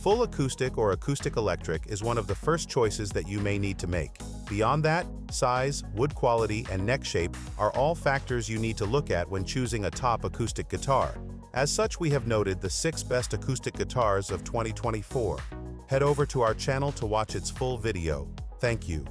Full acoustic or acoustic electric is one of the first choices that you may need to make. Beyond that, size, wood quality, and neck shape are all factors you need to look at when choosing a top acoustic guitar. As such, we have noted the 6 best acoustic guitars of 2024. Head over to our channel to watch its full video. Thank you.